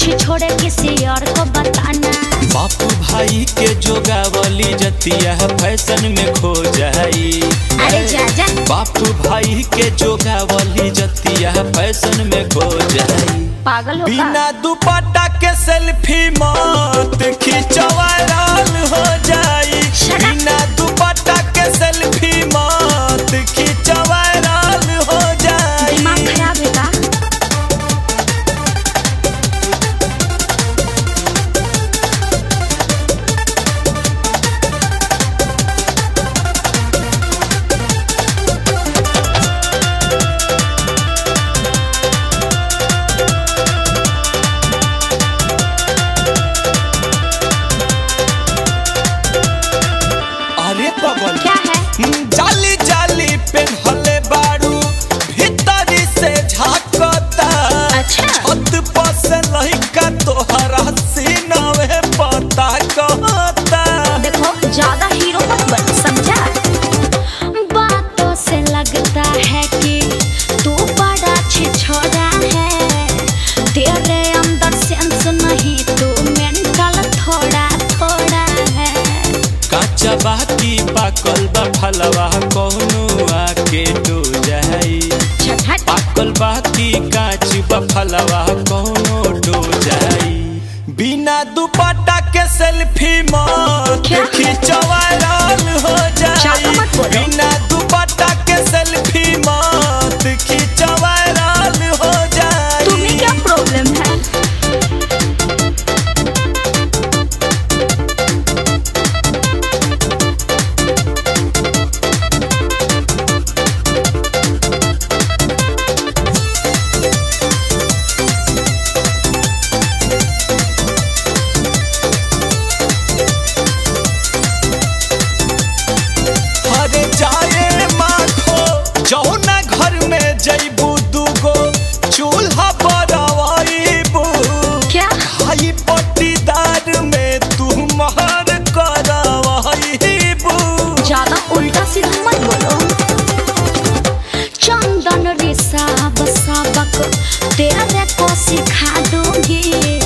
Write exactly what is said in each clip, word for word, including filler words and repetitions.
कुछ छोड़ किसी और को बताना। बापू भाई के जोगावली जतिया फैशन में खो जाई। अरे जाजा बापू भाई के जोगावली जतिया फैशन में खो जाई। पागल हो बिना दुपट्टा के सेल्फी मत खिंचवा लाल हो जाई। बिना दुपट्टा के सेल्फी मत खिंचवा लाल हो जाई। दिमाग खराब है का? क्या है? जाली जाली पेन्हले बारू भीतरी से झांकता। अच्छा। छत पर से लहिका तोहरा सीनावे पता कहता। देखो ज्यादा हीरो मत बन समझा। बातों से लगता है कि तू बड़ा छिछोरा है। तेरे अंदर सेंस नहीं तू मेंटल थोड़ा थोड़ा है। कच्चा बाकी पाकल बा फलवा कौनो आके डो जाई। पाकल बाकी कांच बा फलवा कौनो डो जाई। बिना दुपट्टा के सेल्फी मत खिंचवा लाल हो जाई। बिना दुपट्टा के सेल्फी मत खिंचवा लाल हो जाई। तुम्हें क्या प्रॉब्लम है? तेरे को सिखा दूंगी।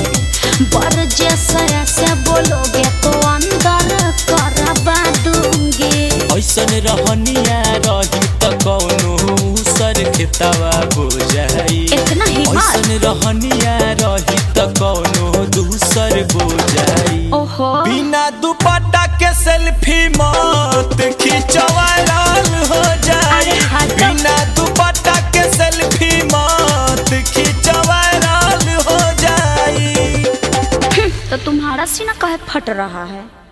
बड़ जैसा ऐसे बोलोगे तो अंदर करवा दूंगी। ऐसा रहनिया रही तो कौनो सर खितावा बुझाई। इतना ही बात ऐसा रहनिया रही तो कौनो दूसर बुझाई। ओहो बिना दुपट्टा के सेल्फी मत खिंचवा लाल हो जाई। बिना दुपट्टा के सेल्फी मत खिंचवा लाल हो जाई। तो तुम्हारा सीना काहे फट रहा है?